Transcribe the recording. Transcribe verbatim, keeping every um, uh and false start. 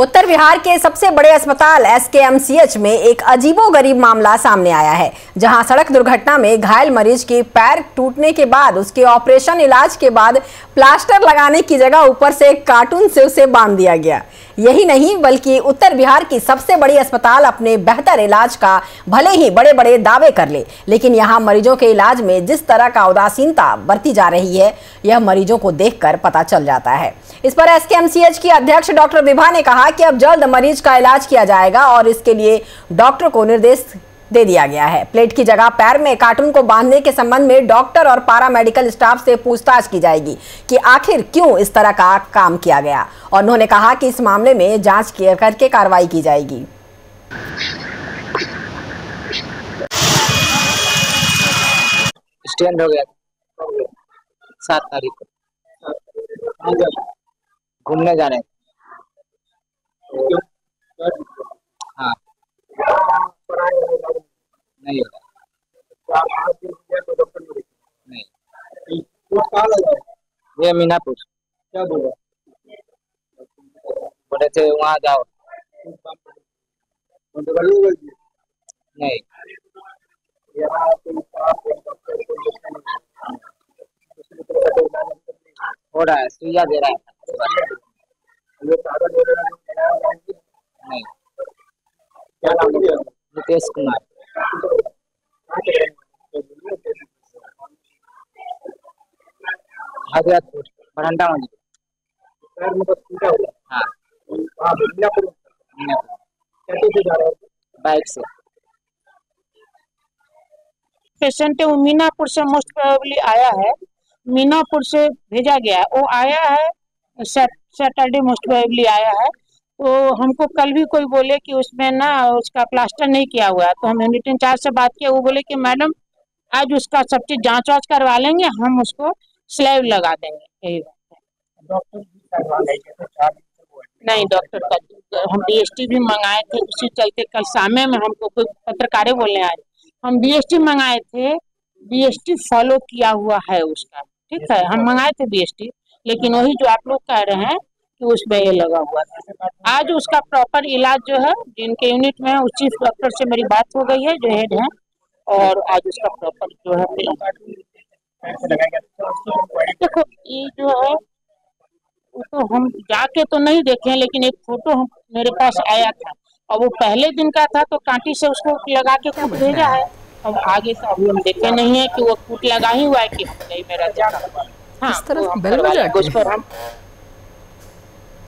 उत्तर बिहार के सबसे बड़े अस्पताल एसकेएमसीएच में एक अजीबोगरीब मामला सामने आया है, जहां सड़क दुर्घटना में घायल मरीज के पैर टूटने के बाद उसके ऑपरेशन इलाज के बाद प्लास्टर लगाने की जगह ऊपर से कार्टून से उसे बांध दिया गया। यही नहीं बल्कि उत्तर बिहार की सबसे बड़ी अस्पताल अपने बेहतर इलाज का भले ही बड़े बड़े दावे कर ले, लेकिन यहाँ मरीजों के इलाज में जिस तरह का उदासीनता बरती जा रही है, यह मरीजों को देखकर पता चल जाता है। इस पर एसकेएमसीएच की अध्यक्ष डॉक्टर विभा ने कहा कि अब जल्द मरीज का इलाज किया जाएगा और इसके लिए डॉक्टर को निर्देश दे दिया गया है। प्लेट की जगह पैर में कार्टून को बांधने के संबंध में डॉक्टर और पारा मेडिकल स्टाफ से पूछताछ की जाएगी कि आखिर क्यों इस तरह का काम किया गया, और उन्होंने कहा कि इस मामले में जांच करके कार्रवाई की जाएगी। स्टैंड हो गया सात तारीख को घूमने जाने। हाँ नहीं नहीं ये मीनापुर क्या बोला? बोले थे वहाँ जाओ। नहीं हो रहा है, सुइया दे रहा है। नहीं नितेश कुमार हजरतपुर बरंडा मंदिर। हाँ बाइक से पेशेंट वो मीनापुर से मोस्ट प्रोबेबली आया है, मीनापुर से भेजा गया है। वो आया है सैटरडे मोस्ट प्रोबेबली आया है। तो हमको कल भी कोई बोले कि उसमें ना उसका प्लास्टर नहीं किया हुआ है, तो हम यूनिट इंचार्ज से बात किया। वो बोले कि मैडम आज उसका सब चीज जाँच वाँच करवा लेंगे, हम उसको स्लैब लगा देंगे। यही डॉक्टर नहीं, डॉक्टर का हम डीएसटी भी मंगाए थे, उसी चलते कल शाम में हमको कोई पत्रकारें बोलने आए हम डीएसटी मंगाए थे, डीएसटी फॉलो किया हुआ है उसका। ठीक है, हम मंगाए थे डीएसटी, लेकिन वही जो आप लोग कह रहे हैं कि उसमें ये लगा हुआ था। आज उसका प्रॉपर इलाज जो है जिनके यूनिट में उस चीफ डॉक्टर से मेरी बात हो गई है जो हेड है, और आज उसका प्रॉपर जो है देखो ये जो है तो हम जाके तो नहीं देखे, लेकिन एक फोटो मेरे पास आया था और वो पहले दिन का था, तो कांटी से उसको लगा के कूट भेजा है। अब आगे का हम देखे नहीं है कि वो कूट लगा ही हुआ है कि नहीं मेरा जाना। हाँ,